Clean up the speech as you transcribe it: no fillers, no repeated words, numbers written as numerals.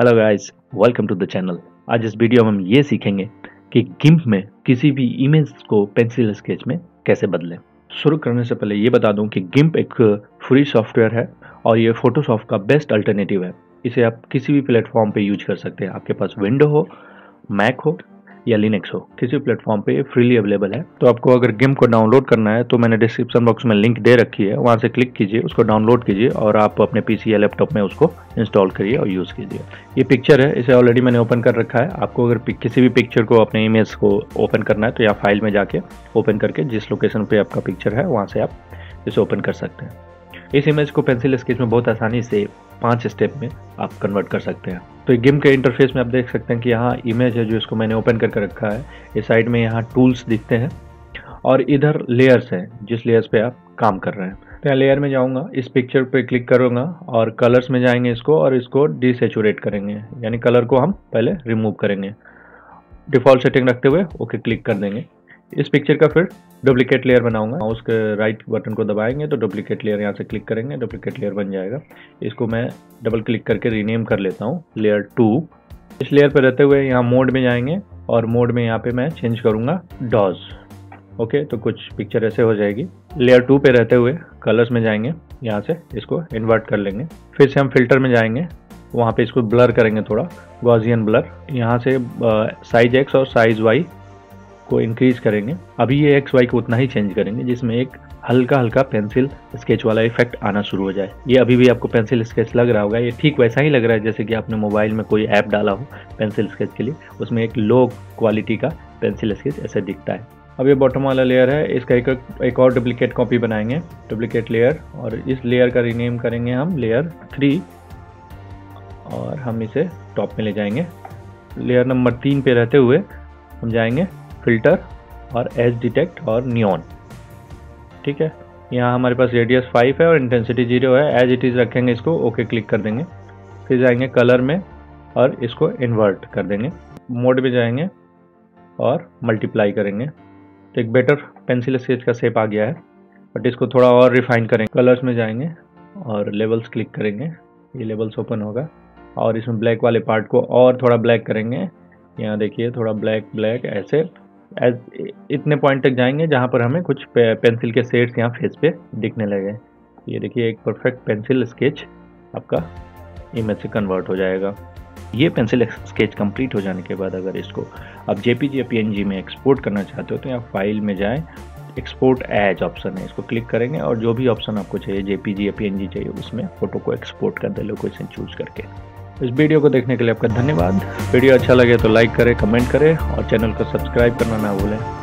Hello guys, welcome to the channel. आज इस video में हम ये सीखेंगे कि गिम्प में किसी भी इमेज को पेंसिल स्केच में कैसे बदलें। शुरू करने से पहले ये बता दूं कि गिम्प एक फ्री सॉफ्टवेयर है और ये फोटोशॉप का बेस्ट अल्टरनेटिव है। इसे आप किसी भी प्लेटफॉर्म पे यूज कर सकते हैं। आपके पास विंडो हो, मैक हो या लिनक्स हो, किसी भी प्लेटफॉर्म पे फ्रीली अवेलेबल है। तो आपको अगर गिम्प को डाउनलोड करना है तो मैंने डिस्क्रिप्शन बॉक्स में लिंक दे रखी है, वहाँ से क्लिक कीजिए, उसको डाउनलोड कीजिए और आप अपने पीसी या लैपटॉप में उसको इंस्टॉल करिए और यूज़ कीजिए। ये पिक्चर है, इसे ऑलरेडी मैंने ओपन कर रखा है। आपको अगर किसी भी पिक्चर को, अपने इमेज को ओपन करना है तो यहाँ फाइल में जाके ओपन करके जिस लोकेशन पर आपका पिक्चर है वहाँ से आप इसे ओपन कर सकते हैं। इस इमेज को पेंसिल स्केच में बहुत आसानी से 5 स्टेप में आप कन्वर्ट कर सकते हैं। तो ये गिम्प के इंटरफेस में आप देख सकते हैं कि यहाँ इमेज है जो इसको मैंने ओपन करके रखा है। इस साइड में यहाँ टूल्स दिखते हैं और इधर लेयर्स हैं जिस लेयर्स पे आप काम कर रहे हैं। तो यहाँ लेयर में जाऊँगा, इस पिक्चर पे क्लिक करूँगा और कलर्स में जाएंगे इसको और इसको डिसेचुरेट करेंगे, यानी कलर को हम पहले रिमूव करेंगे। डिफ़ॉल्ट सेटिंग रखते हुए ओके क्लिक कर देंगे। इस पिक्चर का फिर डुप्लीकेट लेयर बनाऊंगा, उसके राइट बटन को दबाएंगे तो डुप्लीकेट लेयर यहाँ से क्लिक करेंगे, डुप्लीकेट लेयर बन जाएगा। इसको मैं डबल क्लिक करके रीनेम कर लेता हूँ लेयर 2। इस लेयर पर रहते हुए यहाँ मोड में जाएंगे और मोड में यहाँ पे मैं चेंज करूँगा डॉज। ओके, तो कुछ पिक्चर ऐसे हो जाएगी। लेयर 2 पे रहते हुए कलर्स में जाएंगे, यहाँ से इसको इन्वर्ट कर लेंगे। फिर से हम फिल्टर में जाएंगे, वहाँ पर इसको ब्लर करेंगे थोड़ा, गॉसियन ब्लर। यहाँ से साइज X और साइज Y को इंक्रीज करेंगे। अभी ये XY को उतना ही चेंज करेंगे जिसमें एक हल्का हल्का पेंसिल स्केच वाला इफेक्ट आना शुरू हो जाए। ये अभी भी आपको पेंसिल स्केच लग रहा होगा, ये ठीक वैसा ही लग रहा है जैसे कि आपने मोबाइल में कोई ऐप डाला हो पेंसिल स्केच के लिए, उसमें एक लो क्वालिटी का पेंसिल स्केच ऐसे दिखता है। अब ये बॉटम वाला लेयर है, इसका एक और डुप्लीकेट कॉपी बनाएंगे, डुप्लीकेट लेयर, और इस लेयर का रीनेम करेंगे हम लेयर 3 और हम इसे टॉप में ले जाएंगे। लेयर नंबर 3 पे रहते हुए हम जाएंगे फिल्टर और एज डिटेक्ट और नियॉन। ठीक है, यहाँ हमारे पास रेडियस 5 है और इंटेंसिटी 0 है। एज इट इज़ रखेंगे इसको, ओके क्लिक कर देंगे। फिर जाएंगे कलर में और इसको इन्वर्ट कर देंगे। मोड में जाएंगे और मल्टीप्लाई करेंगे, तो एक बेटर पेंसिल स्केच का शेप आ गया है, बट इसको थोड़ा और रिफाइन करेंगे। कलर्स में जाएंगे और लेवल्स क्लिक करेंगे, ये लेवल्स ओपन होगा और इसमें ब्लैक वाले पार्ट को और थोड़ा ब्लैक करेंगे। यहाँ देखिए थोड़ा ब्लैक ब्लैक ऐसे इतने पॉइंट तक जाएंगे जहाँ पर हमें कुछ पेंसिल के शेड्स यहाँ फेस पे दिखने लगे। ये देखिए एक परफेक्ट पेंसिल स्केच आपका इमेज से कन्वर्ट हो जाएगा। ये पेंसिल स्केच कंप्लीट हो जाने के बाद अगर इसको आप JPG या PNG में एक्सपोर्ट करना चाहते हो तो यहाँ फाइल में जाएं, एक्सपोर्ट एज ऑप्शन है, इसको क्लिक करेंगे और जो भी ऑप्शन आपको चाहिए JPG या PNG चाहिए उसमें फ़ोटो को एक्सपोर्ट कर दे लोकेशन चूज करके। इस वीडियो को देखने के लिए आपका धन्यवाद। वीडियो अच्छा लगे तो लाइक करें, कमेंट करें और चैनल को सब्सक्राइब करना ना भूलें।